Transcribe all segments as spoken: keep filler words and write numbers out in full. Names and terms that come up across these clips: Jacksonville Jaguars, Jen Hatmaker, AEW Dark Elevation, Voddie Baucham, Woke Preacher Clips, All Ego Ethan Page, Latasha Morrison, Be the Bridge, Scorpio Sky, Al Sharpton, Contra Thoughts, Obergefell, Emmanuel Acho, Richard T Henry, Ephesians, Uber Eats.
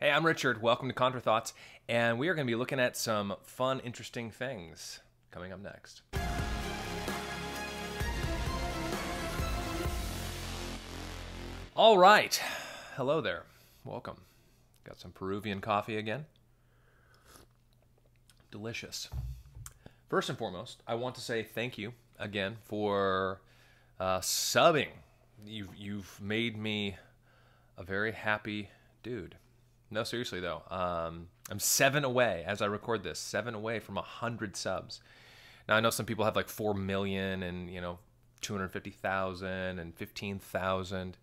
Hey, I'm Richard. Welcome to Contra Thoughts, and we are going to be looking at some fun, interesting things coming up next. All right. Hello there. Welcome. Got some Peruvian coffee again. Delicious. First and foremost, I want to say thank you again for uh, subbing. You've, you've made me a very happy dude. No, seriously though, um, I'm seven away as I record this, seven away from one hundred subs. Now I know some people have like four million and, you know, two hundred fifty thousand and fifteen thousand.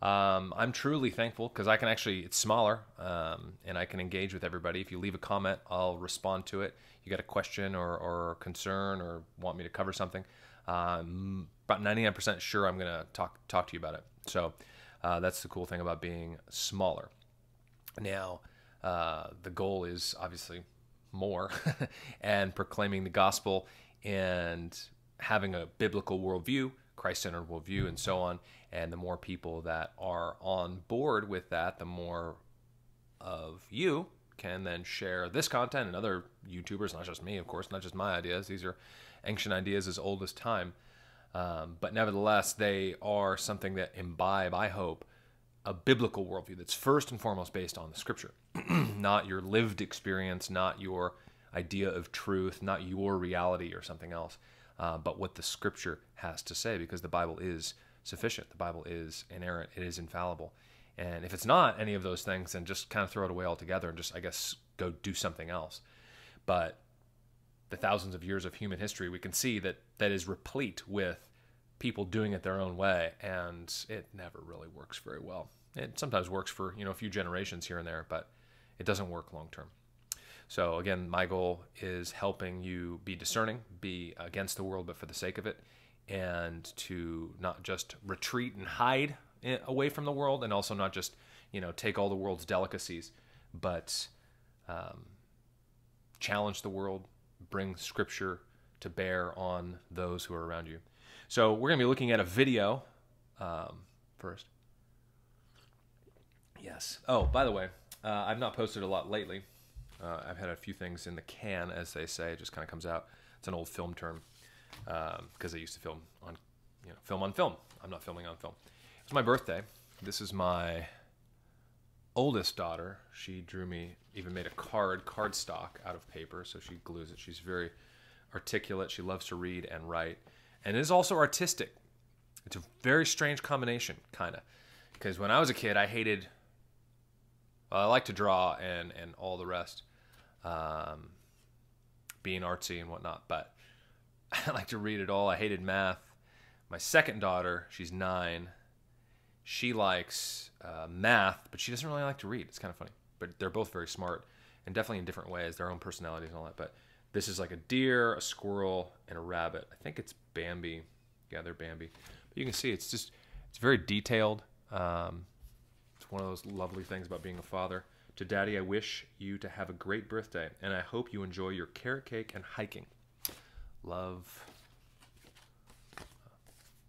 Um, I'm truly thankful because I can actually, it's smaller um, and I can engage with everybody. If you leave a comment, I'll respond to it. You got a question or, or concern or want me to cover something, um, about ninety-nine percent sure I'm going to talk, talk to you about it. So uh, that's the cool thing about being smaller. Now, uh, the goal is obviously more and proclaiming the gospel and having a biblical worldview, Christ-centered worldview, and so on. And the more people that are on board with that, the more of you can then share this content and other YouTubers, not just me, of course, not just my ideas. These are ancient ideas as old as time. Um, but nevertheless, they are something that imbibe, I hope, a biblical worldview that's first and foremost based on the scripture, not your lived experience, not your idea of truth, not your reality or something else, uh, but what the scripture has to say, because the Bible is sufficient. The Bible is inerrant. It is infallible. And if it's not any of those things, then just kind of throw it away altogether and just, I guess, go do something else. But the thousands of years of human history, we can see that that is replete with people doing it their own way, and it never really works very well. It sometimes works for, you know, a few generations here and there, but it doesn't work long term. So again, my goal is helping you be discerning, be against the world, but for the sake of it, and to not just retreat and hide away from the world, and also not just, you know, take all the world's delicacies, but um, challenge the world, bring scripture to bear on those who are around you. So we're going to be looking at a video um, first. Yes. Oh, by the way, uh, I've not posted a lot lately. Uh, I've had a few things in the can, as they say. It just kind of comes out. It's an old film term because um, I used to film on, you know, film on film. I'm not filming on film. It's my birthday. This is my oldest daughter. She drew me, even made a card, cardstock out of paper, so she glues it. She's very articulate. She loves to read and write. And it is also artistic. It's a very strange combination, kind of. Because when I was a kid, I hated... Well, I like to draw and, and all the rest. Um, being artsy and whatnot. But I like to read it all. I hated math. My second daughter, she's nine. She likes uh, math, but she doesn't really like to read. It's kind of funny. But they're both very smart. And definitely in different ways. Their own personalities and all that. But this is like a deer, a squirrel, and a rabbit. I think it's Bambi. Yeah, they're Bambi. But you can see it's just, it's very detailed. Um, it's one of those lovely things about being a father. To Daddy, I wish you to have a great birthday, and I hope you enjoy your carrot cake and hiking. Love.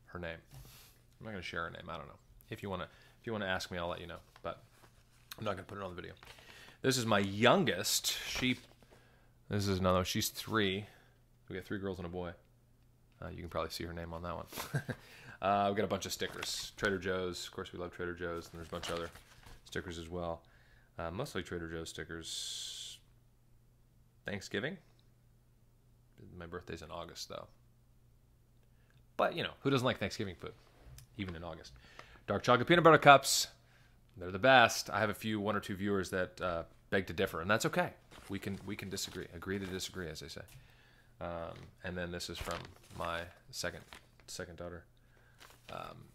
Her name. I'm not going to share her name. I don't know. If you want to, if you want to ask me, I'll let you know. But I'm not going to put it on the video. This is my youngest. She... This is another one. She's three. We got three girls and a boy. Uh, you can probably see her name on that one. uh, we got a bunch of stickers. Trader Joe's. Of course, we love Trader Joe's. And there's a bunch of other stickers as well. Uh, mostly Trader Joe's stickers. Thanksgiving. My birthday's in August, though. But, you know, who doesn't like Thanksgiving food? Even in August. Dark chocolate peanut butter cups. They're the best. I have a few, one or two viewers that... Uh, beg to differ, and that's okay. We can we can disagree, agree to disagree, as they say. Um, and then this is from my second second daughter. Um,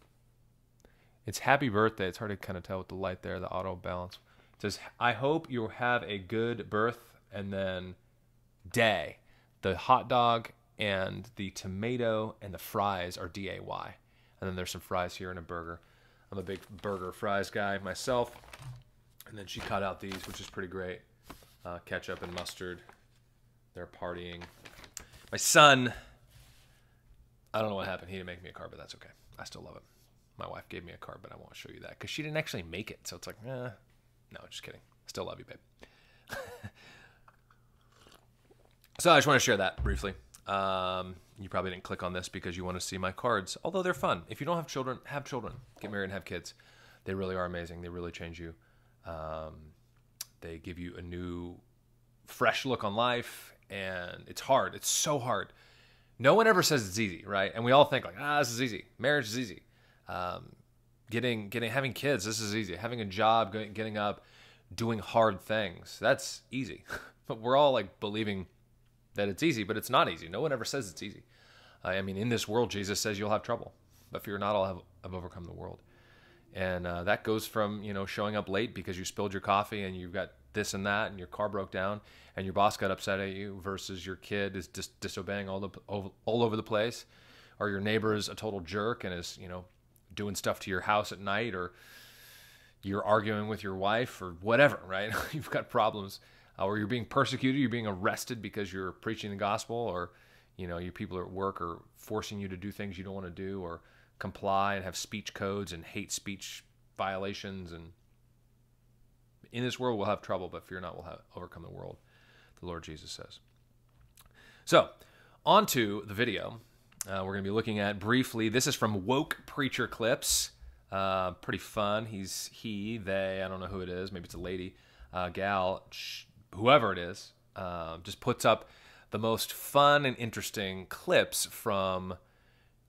it's happy birthday. It's hard to kind of tell with the light there, the auto balance. It says, I hope you have a good birth, and then day. The hot dog and the tomato and the fries are D A Y. And then there's some fries here and a burger. I'm a big burger fries guy myself. And then she cut out these, which is pretty great. Uh, ketchup and mustard. They're partying. My son, I don't know what happened. He didn't make me a card, but that's okay. I still love him. My wife gave me a card, but I won't show you that because she didn't actually make it. So it's like, eh. No, just kidding. Still love you, babe. So I just want to share that briefly. Um, you probably didn't click on this because you want to see my cards, although they're fun. If you don't have children, have children. Get married and have kids. They really are amazing. They really change you. Um, they give you a new, fresh look on life, and it's hard. It's so hard. No one ever says it's easy, right? And we all think like, ah, this is easy. Marriage is easy. Um, getting, getting, having kids, this is easy. Having a job, getting up, doing hard things, that's easy. But we're all like believing that it's easy, but it's not easy. No one ever says it's easy. Uh, I mean, in this world, Jesus says you'll have trouble, but fear not, I'll have, I've overcome the world. And uh, that goes from, you know, showing up late because you spilled your coffee and you've got this and that and your car broke down and your boss got upset at you versus your kid is dis disobeying all, the, all over the place, or your neighbor is a total jerk and is, you know, doing stuff to your house at night, or you're arguing with your wife or whatever, right? You've got problems. Uh, or you're being persecuted, you're being arrested because you're preaching the gospel, or, you know, your people at work are forcing you to do things you don't want to do, or comply and have speech codes and hate speech violations. And in this world, we'll have trouble, but fear not, we'll have overcome the world, the Lord Jesus says. So on to the video. Uh, we're going to be looking at briefly, this is from Woke Preacher Clips. Uh, pretty fun. He's he, they, I don't know who it is. Maybe it's a lady, uh, gal, whoever it is, uh, just puts up the most fun and interesting clips from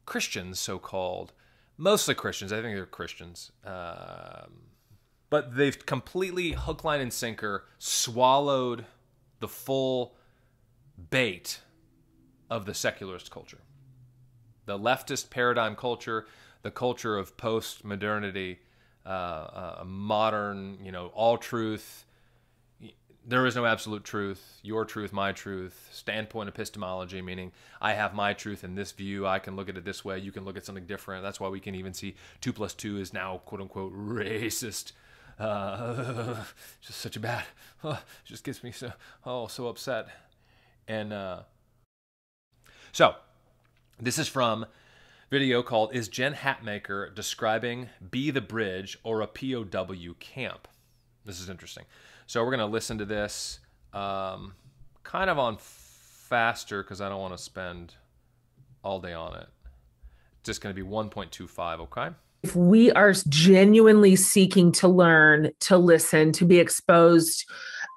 Christians, so-called, mostly Christians. I think they're Christians. Um, but they've completely hook, line, and sinker swallowed the full bait of the secularist culture. The leftist paradigm culture, the culture of post-modernity, uh, uh, modern, you know, all truth. There is no absolute truth, your truth, my truth, standpoint epistemology, meaning I have my truth in this view. I can look at it this way. You can look at something different. That's why we can even see two plus two is now, quote unquote, racist. Uh, just such a bad, oh, just gets me so, oh, so upset. And uh, so this is from a video called Is Jen Hatmaker Describing Be the Bridge or a P O W Camp? This is interesting. So we're going to listen to this um, kind of on faster because I don't want to spend all day on it. It's just going to be one point two five, okay? If we are genuinely seeking to learn, to listen, to be exposed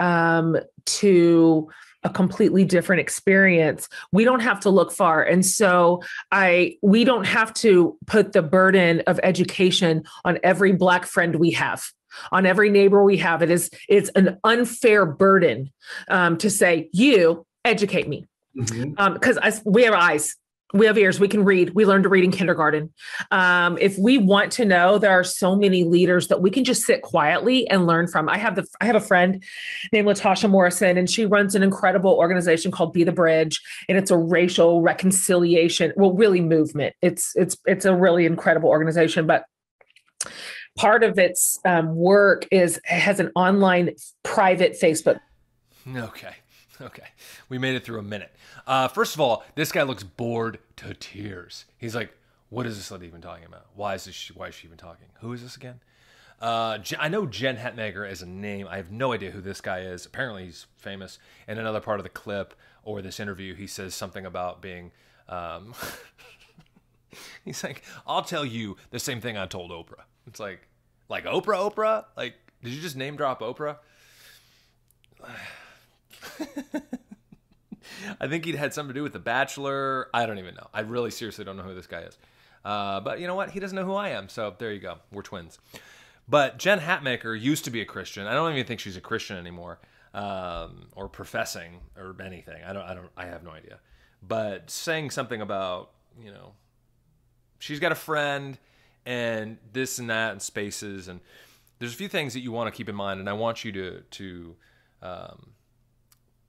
um, to a completely different experience, we don't have to look far. And so I, we don't have to put the burden of education on every Black friend we have, on every neighbor we have. It is, it's an unfair burden um, to say, you educate me. Mm-hmm. um, because we have eyes, we have ears, we can read, we learned to read in kindergarten. Um, if we want to know, there are so many leaders that we can just sit quietly and learn from. I have the, I have a friend named Latasha Morrison, and she runs an incredible organization called Be the Bridge. And it's a racial reconciliation, well, really movement. It's, it's, it's a really incredible organization, but part of its um, work is has an online private Facebook. Okay. Okay. We made it through a minute. Uh, first of all, this guy looks bored to tears. He's like, what is this lady even talking about? Why is this? Why is she even talking? Who is this again? Uh, I know Jen Hatmaker is a name. I have no idea who this guy is. Apparently he's famous. In another part of the clip or this interview, he says something about being, um, he's like, I'll tell you the same thing I told Oprah. It's like, like Oprah, Oprah? Like, did you just name drop Oprah? I think he'd had something to do with The Bachelor. I don't even know. I really seriously don't know who this guy is. Uh, but you know what? He doesn't know who I am. So there you go. We're twins. But Jen Hatmaker used to be a Christian. I don't even think she's a Christian anymore, um, or professing or anything. I don't, I don't, I have no idea. But saying something about, you know, she's got a friend and this and that and spaces, and there's a few things that you want to keep in mind, and I want you to to um,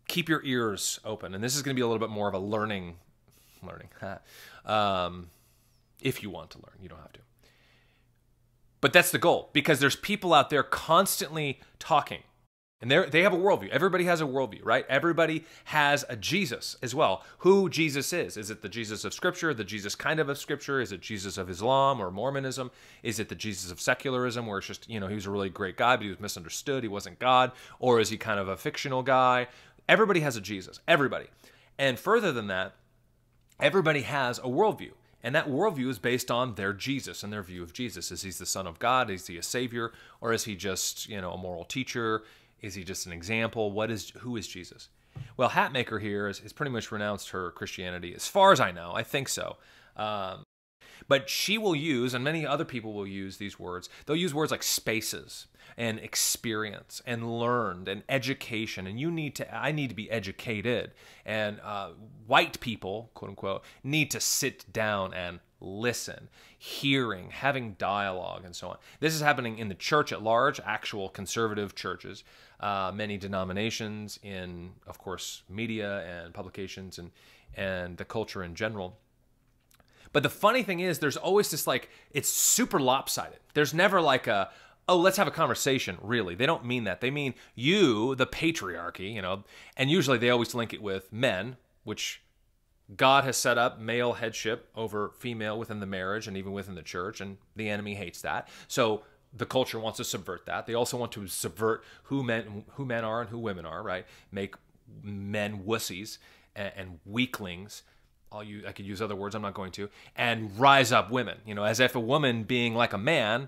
keep your ears open. And this is going to be a little bit more of a learning, learning. um, if you want to learn, you don't have to. But that's the goal, because there's people out there constantly talking. And they they have a worldview. Everybody has a worldview, right? Everybody has a Jesus as well. Who Jesus is? Is it the Jesus of Scripture? The Jesus kind of of Scripture? Is it Jesus of Islam or Mormonism? Is it the Jesus of secularism, where it's just, you know, he was a really great guy, but he was misunderstood. He wasn't God. Or is he kind of a fictional guy? Everybody has a Jesus. Everybody. And further than that, everybody has a worldview. And that worldview is based on their Jesus and their view of Jesus. Is he the Son of God? Is he a Savior? Or is he just, you know, a moral teacher? Is he just an example? What is, who is Jesus? Well, Hatmaker here has, has pretty much renounced her Christianity, as far as I know. I think so. Um, but she will use, and many other people will use these words. They'll use words like spaces and experience and learned and education. And you need to, I need to be educated. And uh, white people, quote unquote, need to sit down and listen, hearing, having dialogue, and so on. This is happening in the church at large, actual conservative churches, uh, many denominations, in, of course, media and publications and, and the culture in general. But the funny thing is, there's always this, like, it's super lopsided. There's never like a, oh, let's have a conversation, really. They don't mean that. They mean you, the patriarchy, you know, and usually they always link it with men, which God has set up male headship over female within the marriage and even within the church, and the enemy hates that. So the culture wants to subvert that. They also want to subvert who men, who men are and who women are, right? Make men wussies and, and weaklings. I'll use, I could use other words, I'm not going to, and rise up women, you know, as if a woman being like a man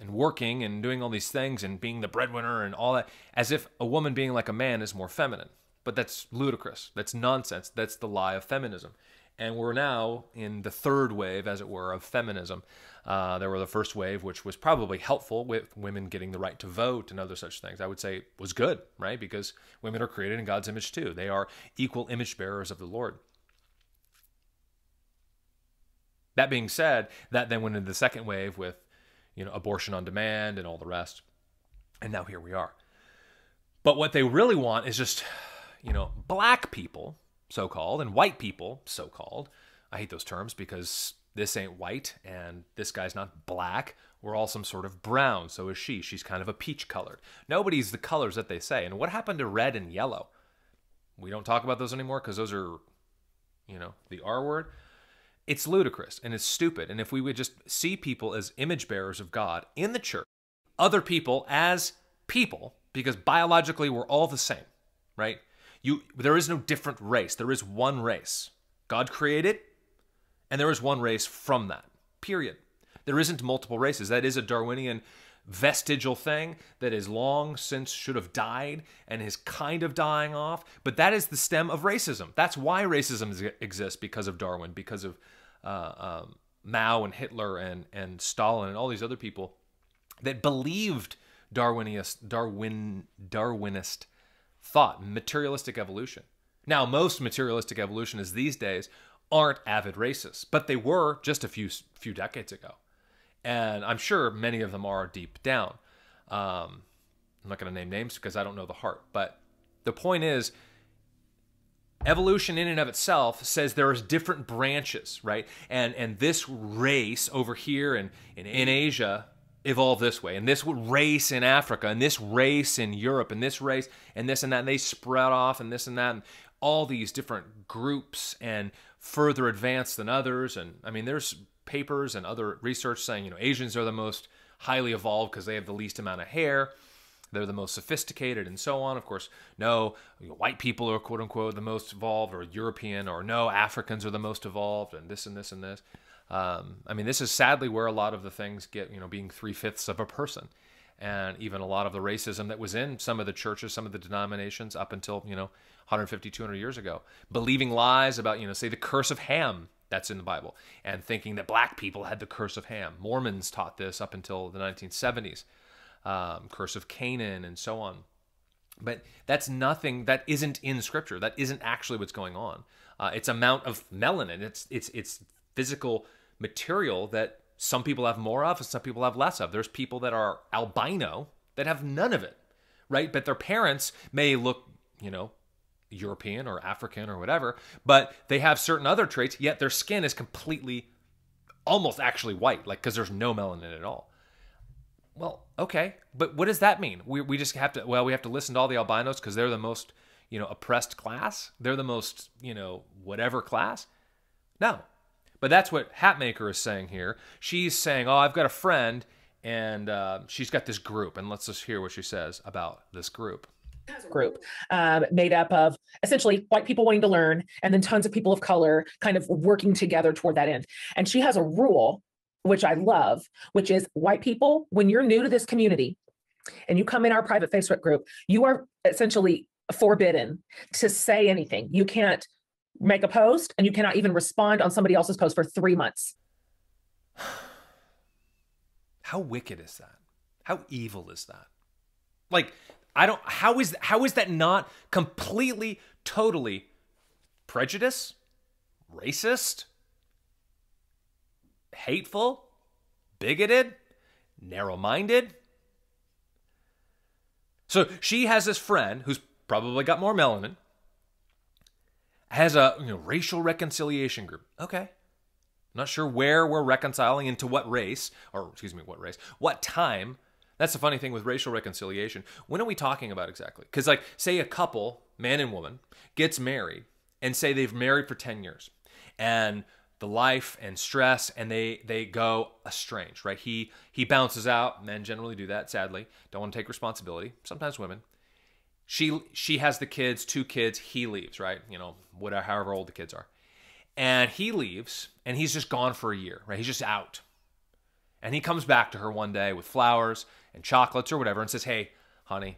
and working and doing all these things and being the breadwinner and all that, as if a woman being like a man is more feminine. But that's ludicrous. That's nonsense. That's the lie of feminism. And we're now in the third wave, as it were, of feminism. Uh, there were the first wave, which was probably helpful with women getting the right to vote and other such things. I would say was good, right? Because women are created in God's image too. They are equal image bearers of the Lord. That being said, that then went into the second wave with, you know, abortion on demand and all the rest. And now here we are. But what they really want is just, you know, black people, so-called, and white people, so-called. I hate those terms because this ain't white and this guy's not black. We're all some sort of brown. So is she. She's kind of a peach-colored. Nobody's the colors that they say. And what happened to red and yellow? We don't talk about those anymore because those are, you know, the R word. It's ludicrous and it's stupid. And if we would just see people as image bearers of God in the church, other people as people, because biologically we're all the same, right? You, there is no different race. There is one race. God created, and there is one race from that, period. There isn't multiple races. That is a Darwinian vestigial thing that is long since should have died and is kind of dying off. But that is the stem of racism. That's why racism exists, because of Darwin, because of uh, um, Mao and Hitler and, and Stalin and all these other people that believed Darwinist, Darwin, Darwinist thought, materialistic evolution. Now, most materialistic evolutionists these days aren't avid racists, but they were just a few few decades ago. And I'm sure many of them are deep down. Um, I'm not going to name names because I don't know the heart. But the point is, evolution in and of itself says there is different branches, right? And, and this race over here in, in, in Asia evolve this way, and this race in Africa, and this race in Europe, and this race, and this and that, and they spread off, and this and that, and all these different groups, and further advanced than others. And I mean, there's papers and other research saying, you know, Asians are the most highly evolved because they have the least amount of hair, they're the most sophisticated, and so on. Of course, no, white people are quote unquote the most evolved, or European, or no, Africans are the most evolved, and this and this and this. Um, I mean, this is sadly where a lot of the things get, you know, being three-fifths of a person, and even a lot of the racism that was in some of the churches, some of the denominations up until, you know, one hundred fifty, two hundred years ago, believing lies about, you know, say the curse of Ham that's in the Bible, and thinking that black people had the curse of Ham. Mormons taught this up until the nineteen seventies, um, curse of Canaan and so on. But that's nothing, that isn't in Scripture. That isn't actually what's going on. Uh, it's amount of melanin. It's, it's, it's physical material that some people have more of and some people have less of. There's people that are albino that have none of it, right? But their parents may look, you know, European or African or whatever, but they have certain other traits, yet their skin is completely, almost actually white, like, because there's no melanin at all. well, okay, but what does that mean? We, we just have to, well, we have to listen to all the albinos because they're the most, you know, oppressed class. They're the most, you know, whatever class. No, but that's what Hatmaker is saying here. She's saying, oh, I've got a friend and uh, she's got this group. And let's just hear what she says about this group. Group um, made up of essentially white people wanting to learn and then tons of people of color kind of working together toward that end. And she has a rule, which I love, which is white people, when you're new to this community and you come in our private Facebook group, you are essentially forbidden to say anything. You can't make a post and you cannot even respond on somebody else's post for three months. How wicked is that? How evil is that? Like, I don't, how is, how is that not completely, totally prejudice, racist, hateful, bigoted, narrow-minded? So she has this friend who's probably got more melanin, has a you know, racial reconciliation group. Okay. Not sure where we're reconciling into what race, or excuse me, what race, what time. That's the funny thing with racial reconciliation. When are we talking about exactly? Because like, say a couple, man and woman, gets married and say they've married for ten years and the life and stress and they, they go estranged, right? He, he bounces out. Men generally do that, sadly. Don't want to take responsibility. Sometimes women. She, she has the kids, two kids. He leaves, right? You know, whatever, however old the kids are. And he leaves and he's just gone for a year, right? He's just out. And he comes back to her one day with flowers and chocolates or whatever and says, hey, honey,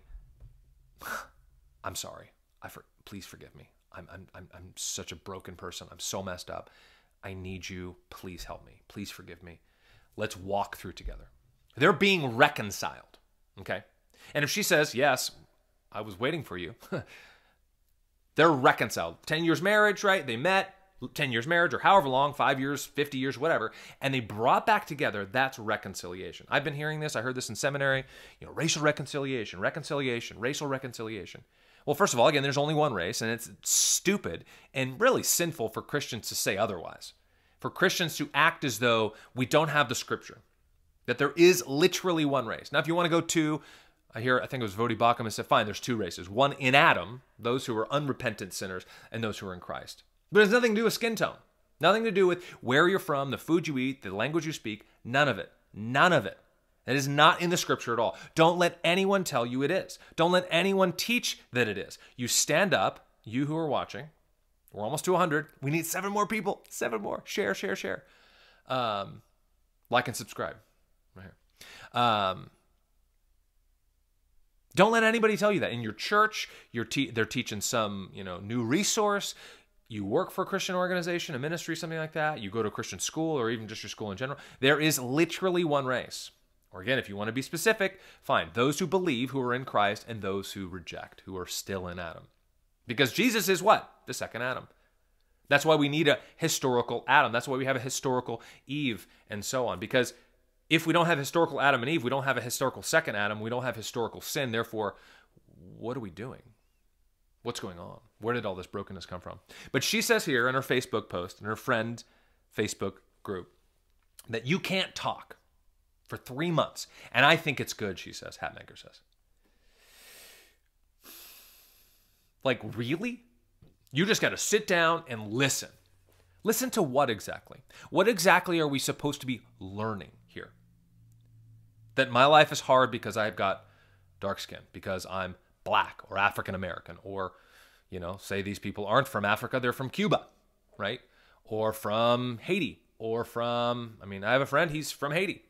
I'm sorry. I for please forgive me. I'm, I'm, I'm, I'm such a broken person. I'm so messed up. I need you. Please help me. Please forgive me. Let's walk through together. They're being reconciled. Okay. And if she says, yes, I was waiting for you. They're reconciled. ten years marriage, right? They met. ten years marriage or however long, five years, fifty years, whatever. And they brought back together. That's reconciliation. I've been hearing this. I heard this in seminary, you know, racial reconciliation, reconciliation, racial reconciliation. Well, first of all, again, there's only one race and it's stupid and really sinful for Christians to say otherwise. For Christians to act as though we don't have the scripture, that there is literally one race. Now, if you want to go to, I hear, I think it was Voddie Baucham who said, fine, there's two races, one in Adam, those who are unrepentant sinners and those who are in Christ. But it has nothing to do with skin tone, nothing to do with where you're from, the food you eat, the language you speak, none of it, none of it. That is not in the scripture at all. Don't let anyone tell you it is. Don't let anyone teach that it is. You stand up, you who are watching, we're almost to one hundred. We need seven more people, seven more. Share, share, share. Um, like and subscribe right here. Um, don't let anybody tell you that. In your church, you're te they're teaching some you know new resource. You work for a Christian organization, a ministry, something like that. You go to a Christian school or even just your school in general. There is literally one race. Or again, if you want to be specific, fine. Those who believe who are in Christ and those who reject, who are still in Adam. Because Jesus is what? The second Adam. That's why we need a historical Adam. That's why we have a historical Eve and so on. Because if we don't have historical Adam and Eve, we don't have a historical second Adam. We don't have historical sin. Therefore, what are we doing? What's going on? Where did all this brokenness come from? But she says here in her Facebook post, in her friend Facebook group, that you can't talk for three months. And I think it's good, she says, Hatmaker says. Like, really? You just got to sit down and listen. Listen to what exactly? What exactly are we supposed to be learning here? That my life is hard because I've got dark skin, because I'm Black or African American, or, you know, say these people aren't from Africa, they're from Cuba, right? Or from Haiti, or from, I mean, I have a friend, he's from Haiti.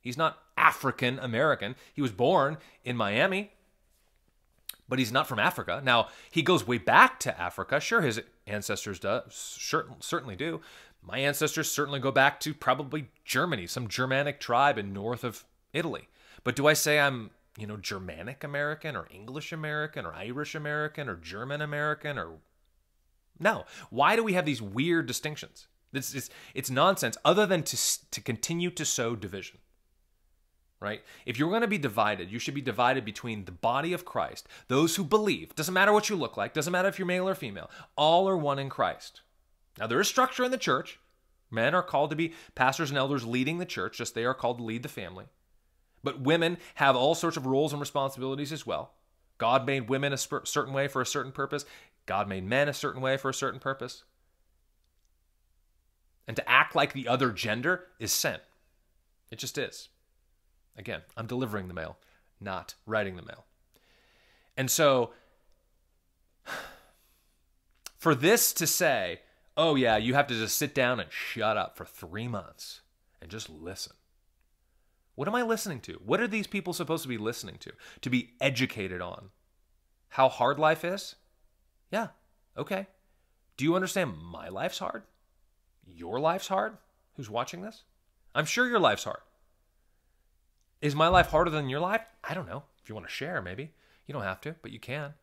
He's not African American. He was born in Miami, but he's not from Africa. Now, he goes way back to Africa. Sure, his ancestors do, certainly do. My ancestors certainly go back to probably Germany, some Germanic tribe in north of Italy. But do I say I'm you know, Germanic American or English American or Irish American or German American or no. Why do we have these weird distinctions? It's, it's, it's nonsense other than to, to continue to sow division, right? If you're going to be divided, you should be divided between the body of Christ, those who believe, doesn't matter what you look like, doesn't matter if you're male or female, all are one in Christ. Now there is structure in the church. Men are called to be pastors and elders leading the church, just they are called to lead the family. But women have all sorts of roles and responsibilities as well. God made women a certain way for a certain purpose. God made men a certain way for a certain purpose. And to act like the other gender is sin. It just is. Again, I'm delivering the mail, not writing the mail. And so, for this to say, oh yeah, you have to just sit down and shut up for three months and just listen. What am I listening to? What are these people supposed to be listening to? To be educated on how hard life is? Yeah, okay. Do you understand my life's hard? Your life's hard? Who's watching this? I'm sure your life's hard. Is my life harder than your life? I don't know. If you want to share, maybe. You don't have to, but you can.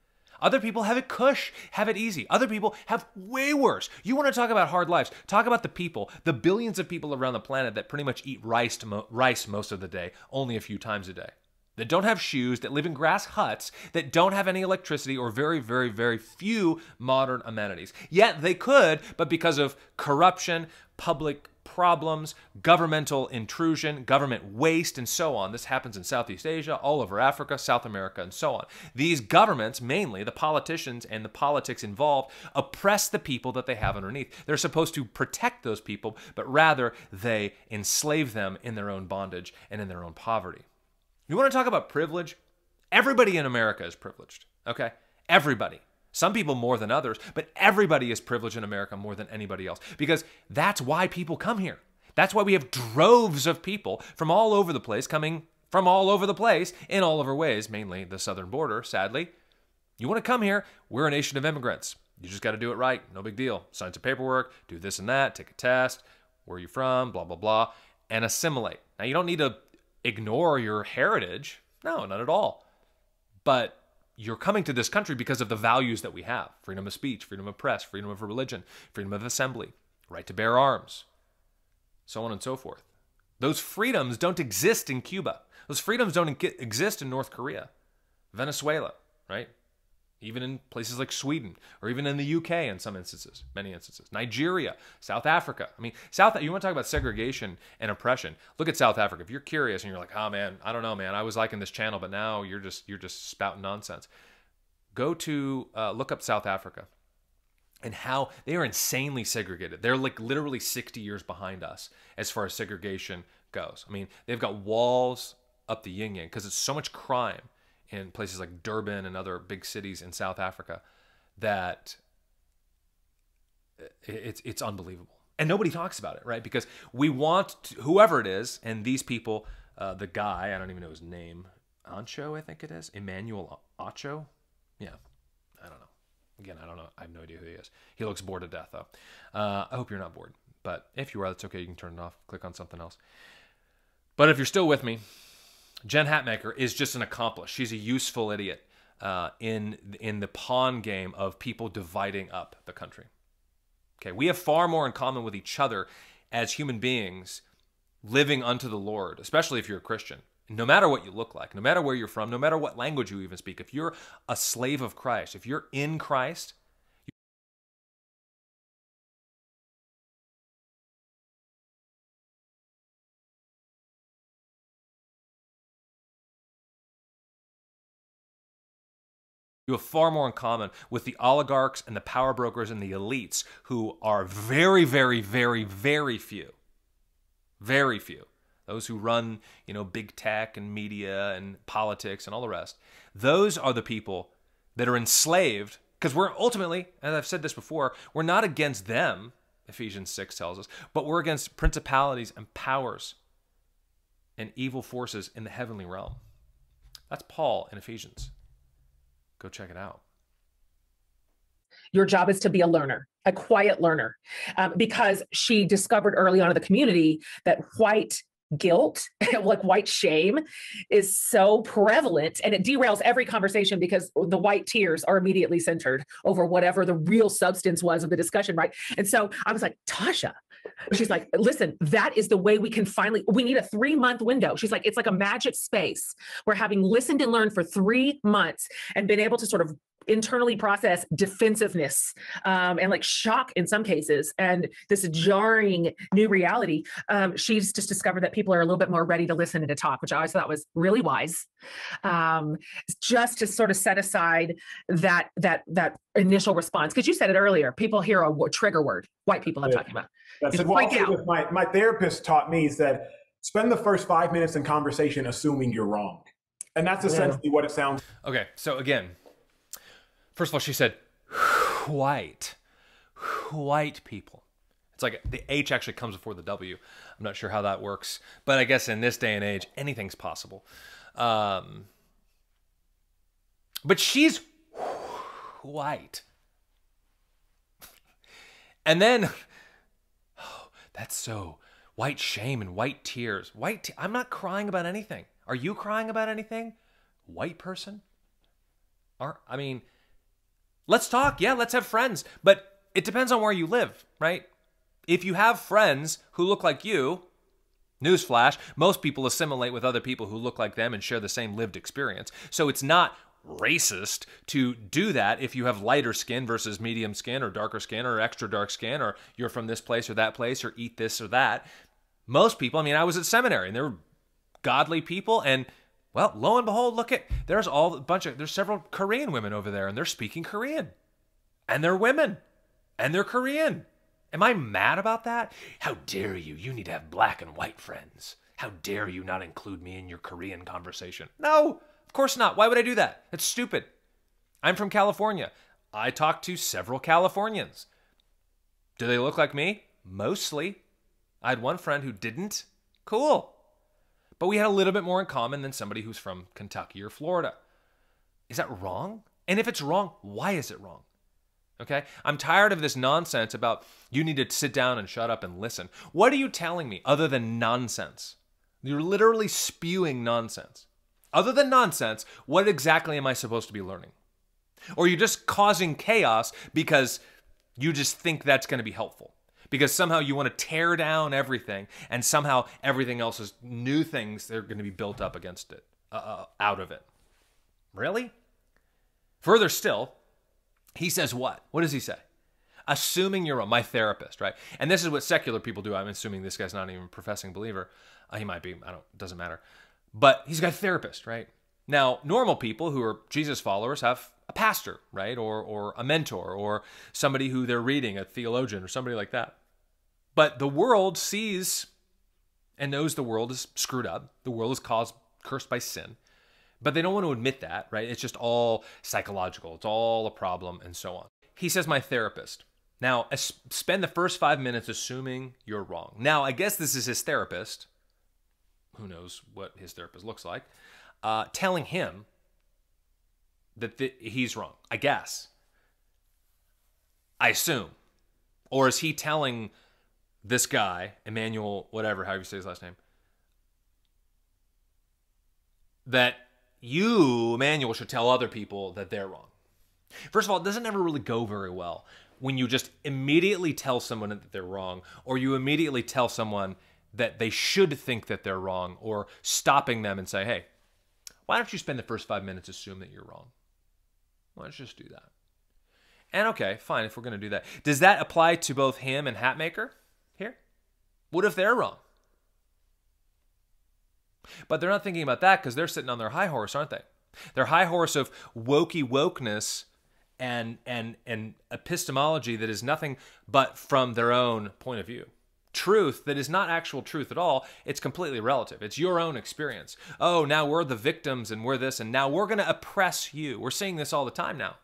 Other people have it cush, have it easy. Other people have way worse. You want to talk about hard lives? Talk about the people, the billions of people around the planet that pretty much eat rice, to mo rice most of the day, only a few times a day, that don't have shoes, that live in grass huts, that don't have any electricity or very, very, very few modern amenities. Yet they could, but because of corruption, public problems, governmental intrusion, government waste, and so on. This happens in Southeast Asia, all over Africa, South America, and so on. These governments, mainly the politicians and the politics involved, oppress the people that they have underneath. They're supposed to protect those people, but rather they enslave them in their own bondage and in their own poverty. You want to talk about privilege? Everybody in America is privileged, okay? Everybody. Some people more than others, but everybody is privileged in America more than anybody else because that's why people come here. That's why we have droves of people from all over the place coming from all over the place in all of our ways, mainly the southern border, sadly. You want to come here, we're a nation of immigrants. You just got to do it right, no big deal. Sign some paperwork, do this and that, take a test, where are you from, blah, blah, blah, and assimilate. Now, you don't need to ignore your heritage. No, not at all. But you're coming to this country because of the values that we have. Freedom of speech, freedom of press, freedom of religion, freedom of assembly, right to bear arms, so on and so forth. Those freedoms don't exist in Cuba. Those freedoms don't exist in North Korea, Venezuela, right? Even in places like Sweden or even in the U K in some instances, many instances. Nigeria, South Africa. I mean, South, you want to talk about segregation and oppression. Look at South Africa. If you're curious and you're like, oh man, I don't know, man. I was liking this channel, but now you're just, you're just spouting nonsense. Go to, uh, look up South Africa and how they are insanely segregated. They're like literally sixty years behind us as far as segregation goes. I mean, they've got walls up the yin yang because it's so much crime in places like Durban and other big cities in South Africa, that it's, it's unbelievable. And nobody talks about it, right? Because we want to, whoever it is, and these people, uh, the guy, I don't even know his name, Acho, I think it is, Emmanuel Acho? Yeah, I don't know. Again, I don't know. I have no idea who he is. He looks bored to death, though. Uh, I hope you're not bored. But if you are, that's okay. You can turn it off. Click on something else. But if you're still with me, Jen Hatmaker is just an accomplice. She's a useful idiot uh, in, in the pawn game of people dividing up the country. Okay, we have far more in common with each other as human beings living unto the Lord, especially if you're a Christian. No matter what you look like, no matter where you're from, no matter what language you even speak, if you're a slave of Christ, if you're in Christ, you have far more in common with the oligarchs and the power brokers and the elites who are very, very, very, very few. Very few. Those who run, you know, big tech and media and politics and all the rest. Those are the people that are enslaved because we're ultimately, and I've said this before, we're not against them, Ephesians six tells us, but we're against principalities and powers and evil forces in the heavenly realm. That's Paul in Ephesians. Go check it out. Your job is to be a learner, a quiet learner, um, because she discovered early on in the community that white guilt, like white shame, is so prevalent and it derails every conversation because the white tears are immediately centered over whatever the real substance was of the discussion, right? And so I was like, Tasha, She's like, listen, that is the way we can finally, we need a three month window. She's like, it's like a magic space where having listened and learned for three months and been able to sort of internally process defensiveness um, and like shock in some cases, and this jarring new reality. Um, she's just discovered that people are a little bit more ready to listen and to talk, which I always thought was really wise. Um, just to sort of set aside that that that initial response, because you said it earlier. People hear a w- trigger word. White people, I'm yeah. talking about. That's it. Well, out. My my therapist taught me is that spend the first five minutes in conversation assuming you're wrong, and that's essentially yeah. what it sounds. Okay, so again. First of all, she said, white, white people. It's like the H actually comes before the W. I'm not sure how that works, but I guess in this day and age, anything's possible. Um, but she's white. And then, oh, that's so white shame and white tears. White, te- I'm not crying about anything. Are you crying about anything? White person? Are, I mean... Let's talk. Yeah, let's have friends. But it depends on where you live, right? If you have friends who look like you, newsflash, most people assimilate with other people who look like them and share the same lived experience. So it's not racist to do that if you have lighter skin versus medium skin or darker skin or extra dark skin or you're from this place or that place or eat this or that. Most people, I mean, I was at seminary and there were godly people and well, lo and behold, look at, there's all a bunch of, there's several Korean women over there and they're speaking Korean and they're women and they're Korean. Am I mad about that? How dare you? You need to have black and white friends. How dare you not include me in your Korean conversation? No, of course not. Why would I do that? That's stupid. I'm from California. I talk to several Californians. Do they look like me? Mostly. I had one friend who didn't. Cool. But we had a little bit more in common than somebody who's from Kentucky or Florida. Is that wrong? And if it's wrong, why is it wrong? Okay? I'm tired of this nonsense about you need to sit down and shut up and listen. What are you telling me other than nonsense? You're literally spewing nonsense. Other than nonsense, what exactly am I supposed to be learning? Or you're just causing chaos because you just think that's going to be helpful. Because somehow you want to tear down everything and somehow everything else is new things that are going to be built up against it, uh, out of it. Really? Further still, he says what? What does he say? Assuming you're my therapist, right? And this is what secular people do. I'm assuming this guy's not even a professing believer. Uh, he might be. I don't. Doesn't matter. But he's got a therapist, right? Now, normal people who are Jesus followers have a pastor, right? Or, or a mentor or somebody who they're reading, a theologian or somebody like that. But the world sees and knows the world is screwed up. The world is caused, cursed by sin. But they don't want to admit that, right? It's just all psychological. It's all a problem and so on. He says, my therapist. Now, spend the first five minutes assuming you're wrong. Now, I guess this is his therapist. Who knows what his therapist looks like. Uh, telling him that th- he's wrong, I guess. I assume. Or is he telling... this guy, Emmanuel, whatever, however you say his last name, that you, Emmanuel, should tell other people that they're wrong. First of all, it doesn't ever really go very well when you just immediately tell someone that they're wrong, or you immediately tell someone that they should think that they're wrong, or stopping them and say, hey, why don't you spend the first five minutes assume that you're wrong? Let's just do that. And okay, fine, if we're going to do that. Does that apply to both him and Hatmaker? What if they're wrong? But they're not thinking about that because they're sitting on their high horse, aren't they? Their high horse of wokey wokeness and, and, and epistemology that is nothing but from their own point of view. Truth that is not actual truth at all. It's completely relative. It's your own experience. Oh, now we're the victims and we're this and now we're going to oppress you. We're seeing this all the time now.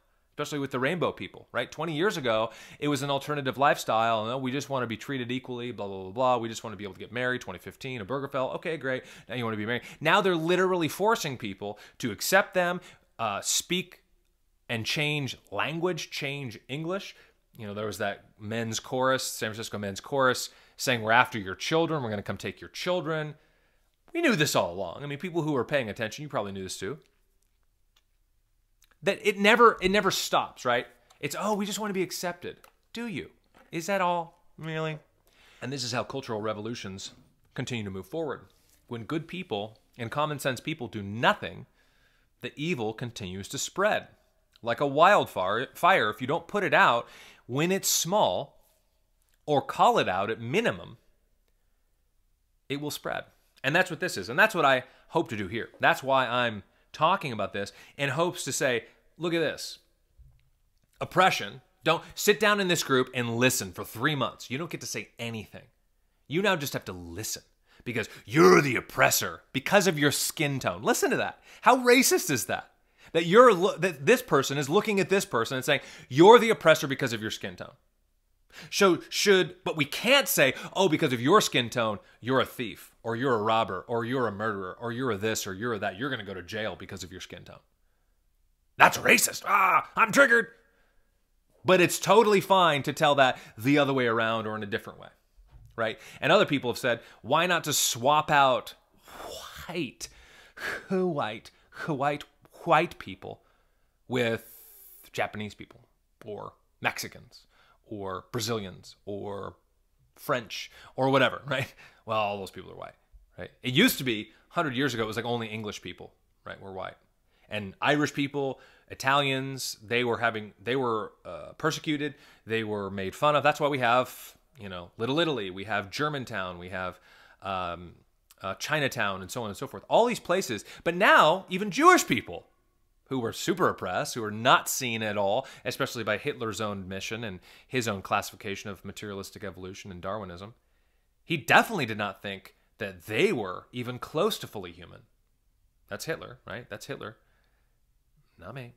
Especially with the rainbow people, right? twenty years ago, it was an alternative lifestyle. And, oh, we just want to be treated equally, blah, blah, blah, blah. We just want to be able to get married, twenty fifteen, a Obergefell. Okay, great. Now you want to be married. Now they're literally forcing people to accept them, uh, speak and change language, change English. You know, there was that men's chorus, San Francisco men's chorus, saying we're after your children. We're going to come take your children. We knew this all along. I mean, people who are paying attention, you probably knew this too. That it never it never stops, right? It's, oh, we just want to be accepted. Do you? Is that all? Really? And this is how cultural revolutions continue to move forward. When good people and common sense people do nothing, the evil continues to spread. Like a wildfire, fire, if you don't put it out when it's small or call it out at minimum, it will spread. And that's what this is. And that's what I hope to do here. That's why I'm talking about this in hopes to say, look at this. Oppression. Don't sit down in this group and listen for three months. You don't get to say anything. You now just have to listen because you're the oppressor because of your skin tone. Listen to that. How racist is that? That you're that this person is looking at this person and saying, you're the oppressor because of your skin tone. So should, but we can't say, oh, because of your skin tone, you're a thief or you're a robber or you're a murderer or you're a this or you're a that. You're going to go to jail because of your skin tone. That's racist. Ah, I'm triggered. But it's totally fine to tell that the other way around or in a different way, right? And other people have said, why not just swap out white, white, white, white people with Japanese people or Mexicans or Brazilians or French or whatever, right? Well, all those people are white, right? It used to be a hundred years ago, it was like only English people, right, were white. And Irish people, Italians, they were having, they were uh, persecuted. They were made fun of. That's why we have, you know, Little Italy. We have Germantown. We have um, uh, Chinatown and so on and so forth. All these places. But now, even Jewish people who were super oppressed, who were not seen at all, especially by Hitler's own mission and his own classification of materialistic evolution and Darwinism, he definitely did not think that they were even close to fully human. That's Hitler, right? That's Hitler. Not me.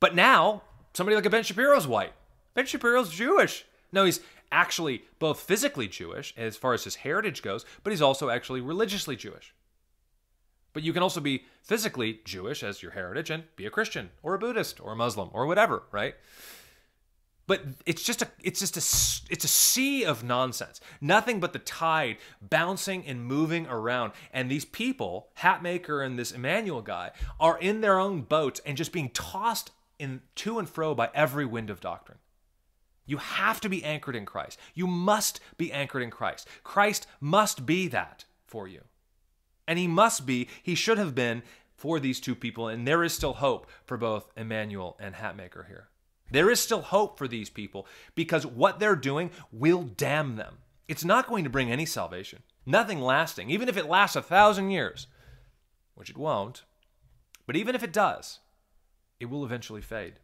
But now, somebody like a Ben Shapiro's white. Ben Shapiro's Jewish. No, he's actually both physically Jewish as far as his heritage goes, but he's also actually religiously Jewish. But you can also be physically Jewish as your heritage and be a Christian or a Buddhist or a Muslim or whatever, right? But it's just a it's just a it's a sea of nonsense. Nothing but the tide bouncing and moving around. And these people, Hatmaker and this Emmanuel guy, are in their own boats and just being tossed in to and fro by every wind of doctrine. You have to be anchored in Christ. You must be anchored in Christ. Christ must be that for you. And he must be, he should have been for these two people, and there is still hope for both Emmanuel and Hatmaker here. There is still hope for these people because what they're doing will damn them. It's not going to bring any salvation, nothing lasting, even if it lasts a thousand years, which it won't. But even if it does, it will eventually fade.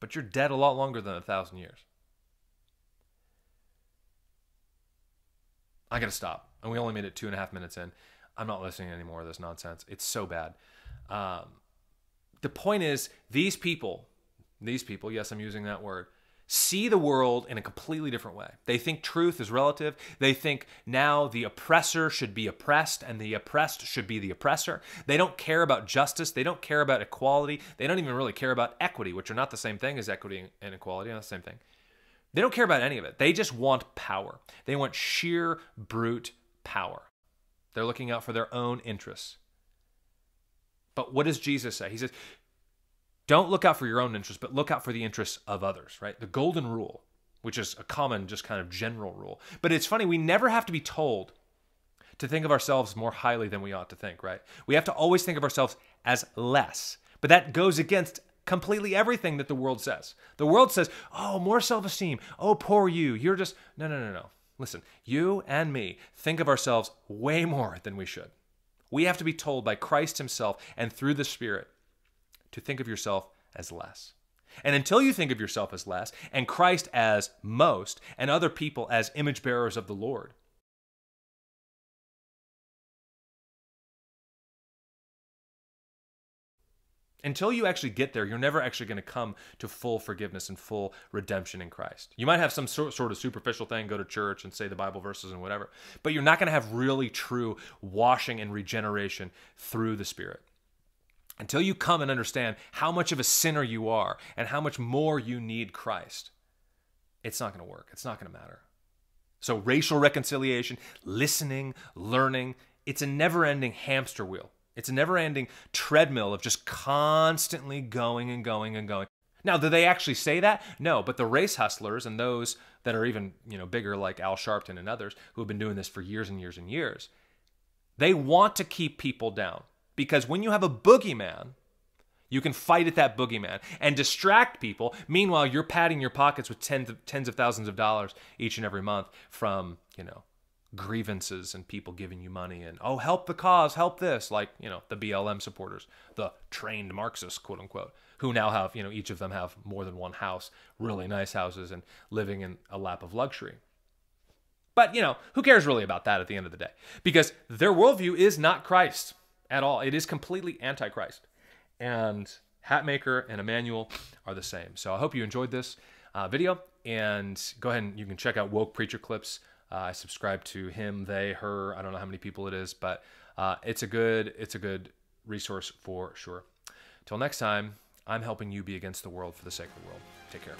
But you're dead a lot longer than a thousand years. I gotta stop. And we only made it two and a half minutes in. I'm not listening to any more of this nonsense. It's so bad. Um, the point is, these people... These people, yes, I'm using that word, see the world in a completely different way. They think truth is relative. They think now the oppressor should be oppressed and the oppressed should be the oppressor. They don't care about justice. They don't care about equality. They don't even really care about equity, which are not the same thing as equity and equality. Not the same thing. They don't care about any of it. They just want power. They want sheer brute power. They're looking out for their own interests. But what does Jesus say? He says, don't look out for your own interests, but look out for the interests of others, right? The golden rule, which is a common, just kind of general rule. But it's funny, we never have to be told to think of ourselves more highly than we ought to think, right? We have to always think of ourselves as less. But that goes against completely everything that the world says. The world says, oh, more self-esteem. Oh, poor you. You're just, no, no, no, no. Listen, you and me think of ourselves way more than we should. We have to be told by Christ himself and through the Spirit to think of yourself as less. And until you think of yourself as less, and Christ as most, and other people as image bearers of the Lord, until you actually get there, you're never actually going to come to full forgiveness and full redemption in Christ. You might have some sort of superficial thing, go to church and say the Bible verses and whatever, but you're not going to have really true washing and regeneration through the Spirit. Until you come and understand how much of a sinner you are and how much more you need Christ, it's not going to work. It's not going to matter. So racial reconciliation, listening, learning, it's a never-ending hamster wheel. It's a never-ending treadmill of just constantly going and going and going. Now, do they actually say that? No, but the race hustlers and those that are even, you know, bigger, like Al Sharpton and others who have been doing this for years and years and years, they want to keep people down, because when you have a boogeyman, you can fight at that boogeyman and distract people. Meanwhile, you're padding your pockets with tens of, tens of thousands of dollars each and every month from, you know, grievances and people giving you money and, oh, help the cause, help this, like, you know, the B L M supporters, the trained Marxists, quote unquote, who now have, you know, each of them have more than one house, really nice houses, and living in a lap of luxury. But, you know, who cares really about that at the end of the day? Because their worldview is not Christ at all. It is completely anti-Christ. And Hatmaker and Emmanuel are the same. So I hope you enjoyed this uh, video. And go ahead and you can check out Woke Preacher Clips. Uh, I subscribe to him, they, her. I don't know how many people it is, but uh, it's a good it's a good resource for sure. Till next time, I'm helping you be against the world for the sake of the world. Take care.